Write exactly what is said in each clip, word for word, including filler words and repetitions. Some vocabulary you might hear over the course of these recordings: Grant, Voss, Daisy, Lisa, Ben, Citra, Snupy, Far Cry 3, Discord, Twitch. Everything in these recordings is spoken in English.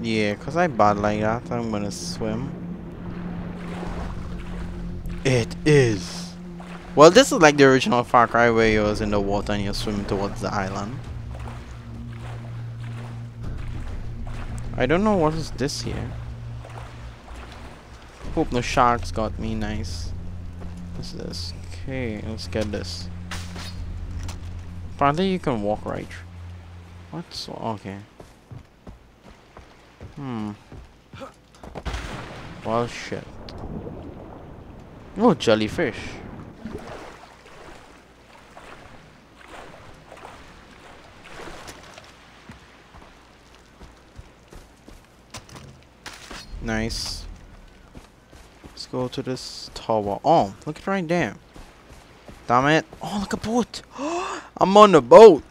Yeah, because I bought like that, I'm gonna swim. It is. Well, this is like the original Far Cry where you was in the water and you're swimming towards the island. I don't know what is this here. Hope no sharks got me. Nice. What's this? Okay, let's get this. Apparently you can walk right. What's okay. Hmm. Well, shit. Oh, jellyfish. Nice. Let's go to this tower. Oh, look at right there. Damn it. Oh, look, a boat. I'm on the boat.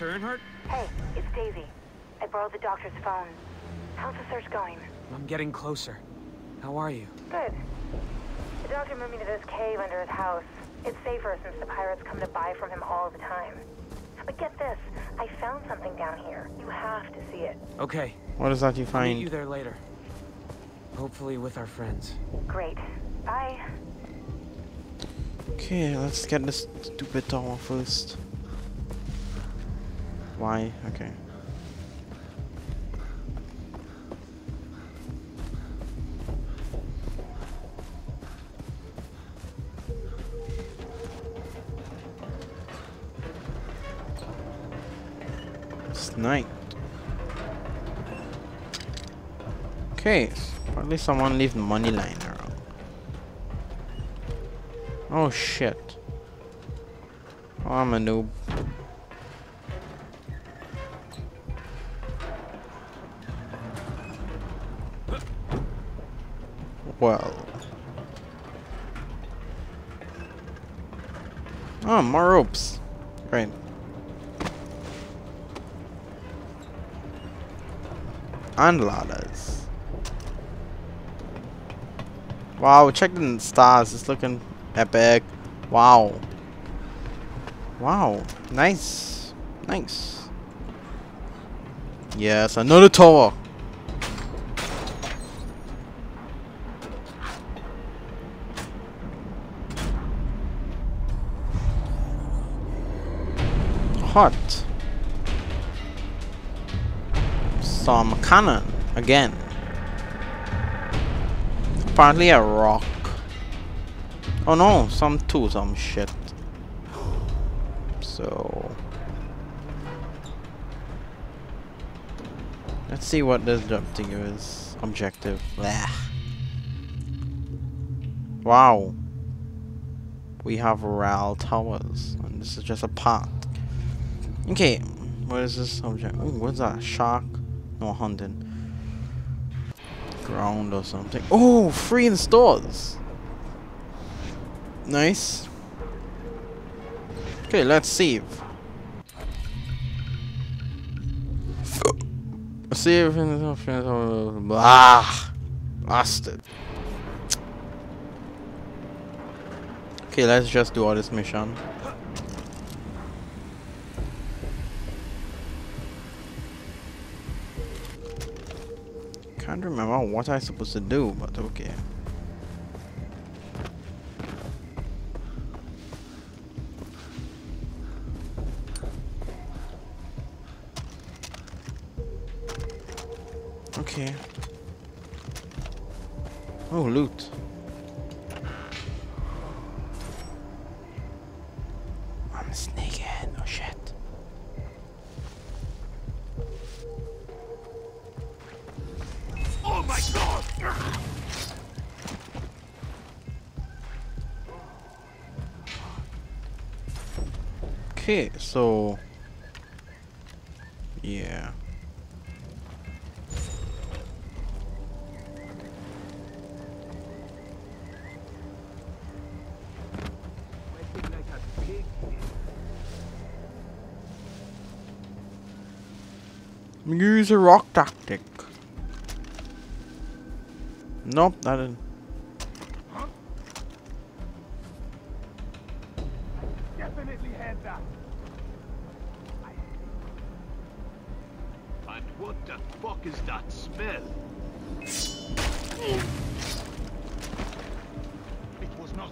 Earnhardt? Hey, it's Daisy. I borrowed the doctor's phone. How's the search going? I'm getting closer. How are you? Good. The doctor moved me to this cave under his house. It's safer since the pirates come to buy from him all the time. But get this, I found something down here. You have to see it. Okay. What is that you find? I'll meet you there later. Hopefully with our friends. Great. Bye. Okay, let's get this stupid tower first. Why? Okay. It's night. Okay. Probably someone left money lying around. Oh shit. Oh, I'm a noob. Well. Oh, more ropes. Right. And ladders. Wow, check the stars. It's looking epic. Wow. Wow. Nice. Nice. Yes, another tower. Hot. Some cannon again. Apparently a rock. Oh no, some two, some shit. So let's see what this job thing is. Objective. Blech. Wow. We have Ral Towers, and this is just a part. Okay, what is this object? Ooh, what's that? Shark? No, hunting. Ground or something. Oh, free in stores. Nice. Okay, let's save. Save in the option. Ah, bastard. Okay, let's just do all this mission. I can't remember what I'm supposed to do, but okay. Okay. Oh, loot. I'm sneaking. Oh shit. Okay, so yeah. Use a rock tactic. Nope, I didn't. Definitely heads up. And what the fuck is that smell? It was not.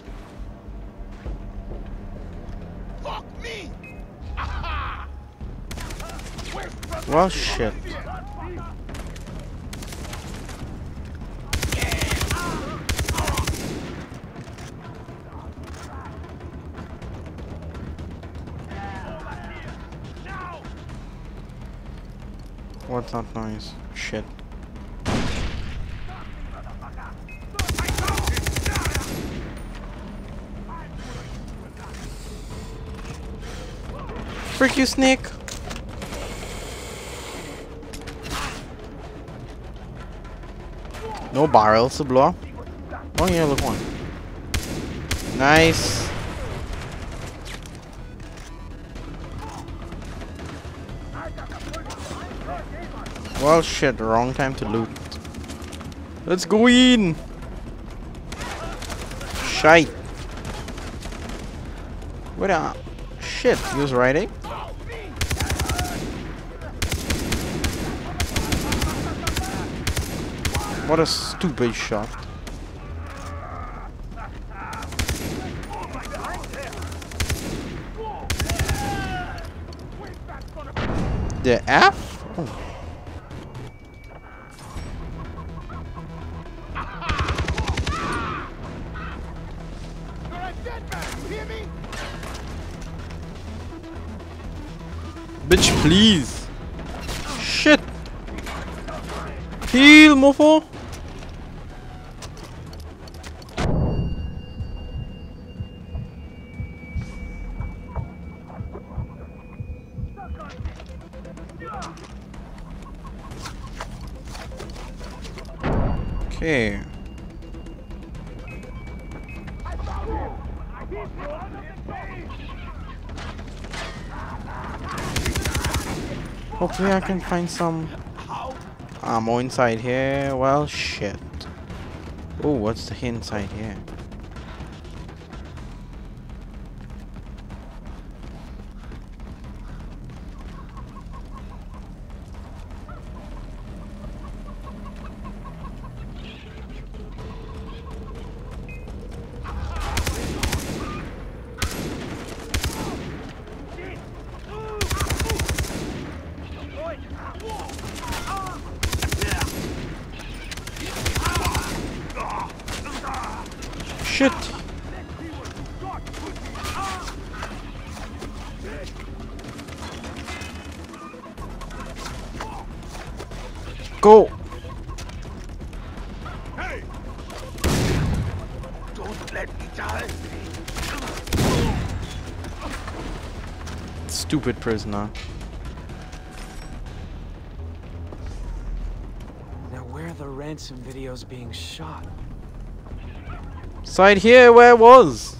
Fuck me! Aha! Well, shit. What's that noise? Shit. Frick you, snake! No barrels to blow up. Oh yeah, look one. Nice. Well shit, wrong time to loot. Let's go in. Shite. What a shit, he was right, eh? What a stupid shot. The F? Oh. Bitch, please. Shit. Heal, mofo. Okay. Hopefully I can find some ammo inside here. Well, shit. Oh, what's the inside here? Shit! Go! Hey. Don't let me die. Stupid prisoner. Now where are the ransom videos being shot? Side here where it was.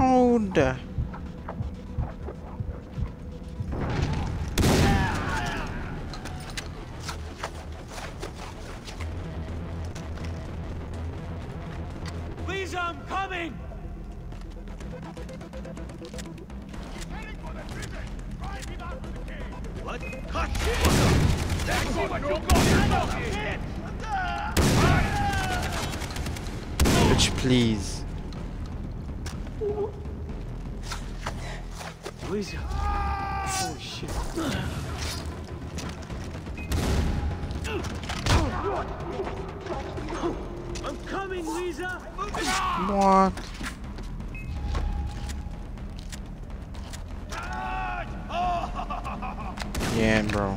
Hold. Lisa, I'm coming! What? Cut! That's what you're going to do! Bitch, please. Lisa. Oh, shit. I'm coming, Lisa! What? Yeah, bro.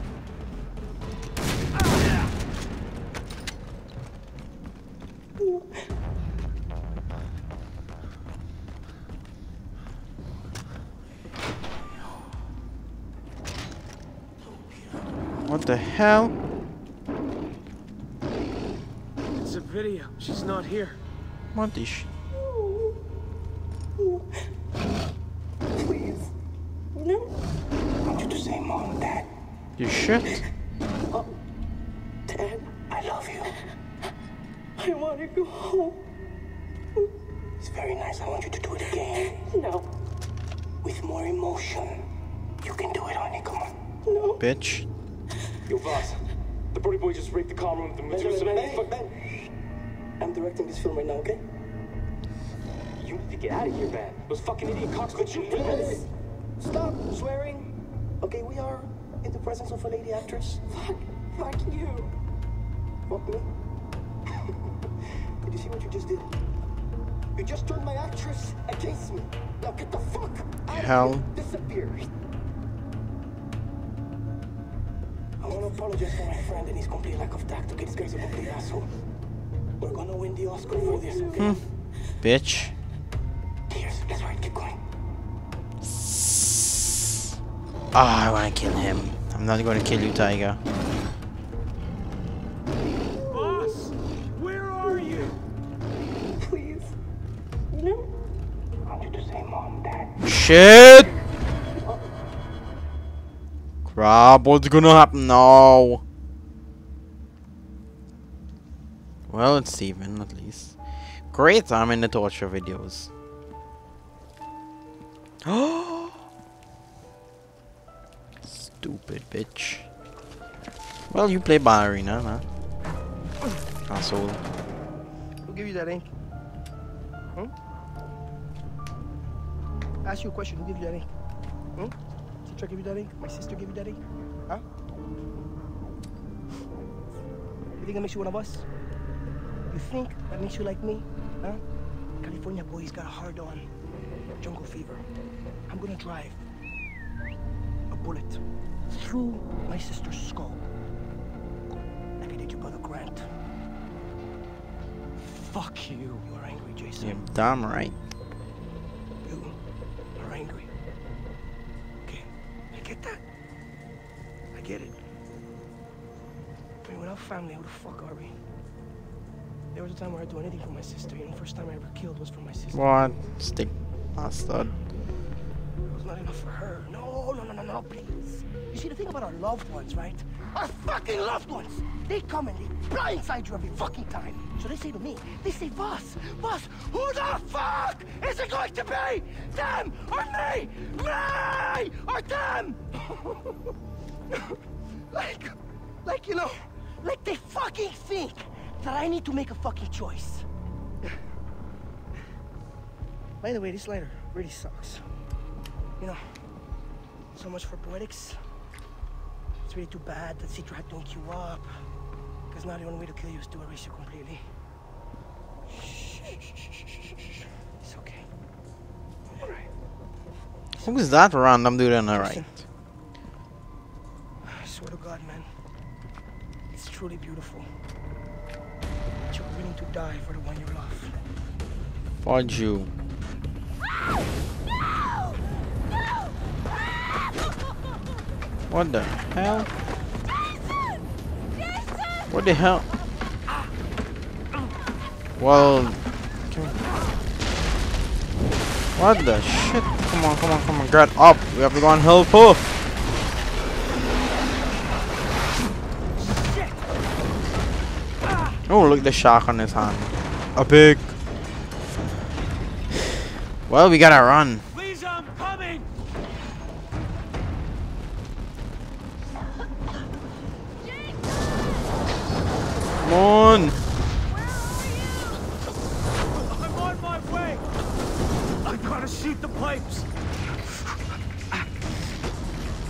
What the hell? video. She's not here. What is she? Please. No. I want you to say Mom and Dad. You should. Oh, Dad, I love you. I want to go home. It's very nice. I want you to do it again. No. With more emotion. You can do it, honey. Come on. No. Bitch. Yo, Voss. The pretty boy just raped the car room with the materials and Ben, Ben, Ben. I'm directing this film right now, okay? You need to get out of here, Ben. Those fucking idiot cocks could shoot this. Stop swearing. Okay, we are in the presence of a lady actress. Fuck. Fuck you. Fuck me. Did you see what you just did? You just turned my actress against me. Now get the fuck out Hell. of here. Disappear. I want to apologize for my friend and his complete lack of tact. Okay, this guy's a complete asshole. We're gonna win the Oscar for this, okay? Hmm. Bitch. Tears. That's right. Keep going. Ah, oh, I want to kill him. I'm not going to kill you, Tiger. Boss, where are you? Please. No. I want you to say Mom, Dad. Shit. Crap, what's gonna happen now? Well, it's even, at least. Great, I'm in the torture videos. Oh! Stupid bitch. Well, you play ballerina, huh? Asshole. Who gave you that ink? Hmm? Ask you a question, who gave you that ink? Hmm? Citra gave you that ink? My sister gave you that ink? Huh? You think that makes you one of us? You think that makes you like me? Huh? California boy's got a hard on. Jungle fever. I'm gonna drive a bullet through my sister's skull. Like I did your brother Grant. Fuck you. You are angry, Jason. You're damn right. You are angry. Okay. I get that. I get it. I mean, without family, who the fuck are we? There was a time where I'd do anything for my sister, and the first time I ever killed was for my sister. What? Stick bastard. It was not enough for her. No, no, no, no, no, please. You see, the thing about our loved ones, right? Our fucking loved ones! They come and they blindside you every fucking time. So they say to me, they say, Voss, Voss, who the fuck is it going to be? Them or me? Me or them? like, like, you know, like they fucking think that I need to make a fucking choice. By the way, this lighter really sucks. You know, so much for poetics. It's really too bad that Citra had to hook you up. Because now the only way to kill you is to erase you completely. Shh, shh, shh, shh, shh, shh. It's okay. All right. Who is that random dude on the right? I swear to God, man. It's truly beautiful. You're willing to die for the one you love. Find you. No! No! What the hell? Jason! Jason! What the hell? Well, what the shit? Come on, come on, come on, get up! We have to go on help her. Oh, look, the shark on his hand. A pig. Well, we gotta run. Lisa, I'm coming. Come on. Where are you? I'm on my way. I gotta shoot the pipes.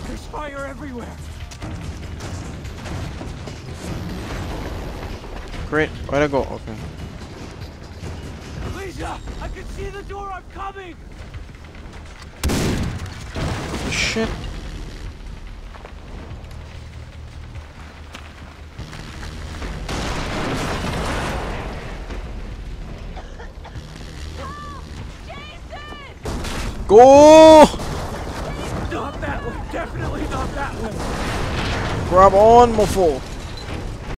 There's fire everywhere. Great, where'd I go? Okay. Lisa, I can see the door, I'm coming! Shit. Jason! Go! Not that way, definitely not that way. Grab on, mofo.